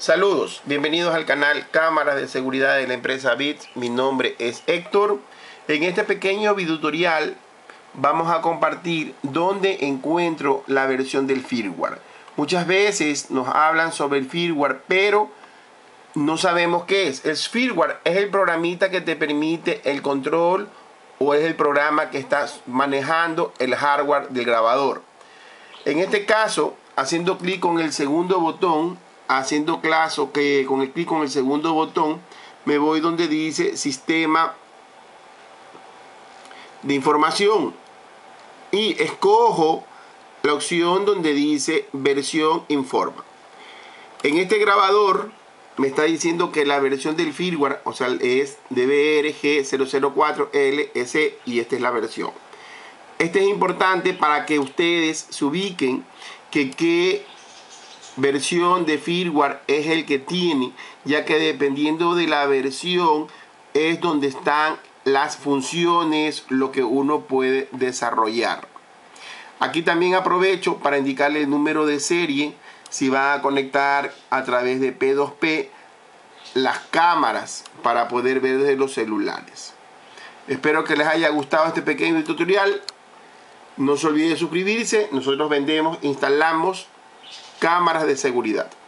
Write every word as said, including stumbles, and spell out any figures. Saludos, bienvenidos al canal Cámaras de Seguridad de la empresa B I T S. Mi nombre es Héctor. En este pequeño videotutorial vamos a compartir dónde encuentro la versión del firmware. Muchas veces nos hablan sobre el firmware, pero no sabemos qué es. El firmware es el programita que te permite el control o es el programa que estás manejando el hardware del grabador. En este caso, haciendo clic con el segundo botón, Haciendo caso que con el clic con el segundo botón me voy donde dice sistema de información y escojo la opción donde dice versión informa. En este grabador me está diciendo que la versión del firmware, o sea, es D B R G cero cero cuatro L S, y esta es la versión. Este es importante para que ustedes se ubiquen que qué versión de firmware es el que tiene, ya que dependiendo de la versión es donde están las funciones, lo que uno puede desarrollar. Aquí también aprovecho para indicarle el número de serie si va a conectar a través de P dos P las cámaras para poder ver desde los celulares. Espero que les haya gustado este pequeño tutorial. No se olvide de suscribirse. Nosotros vendemos, instalamos cámaras de seguridad.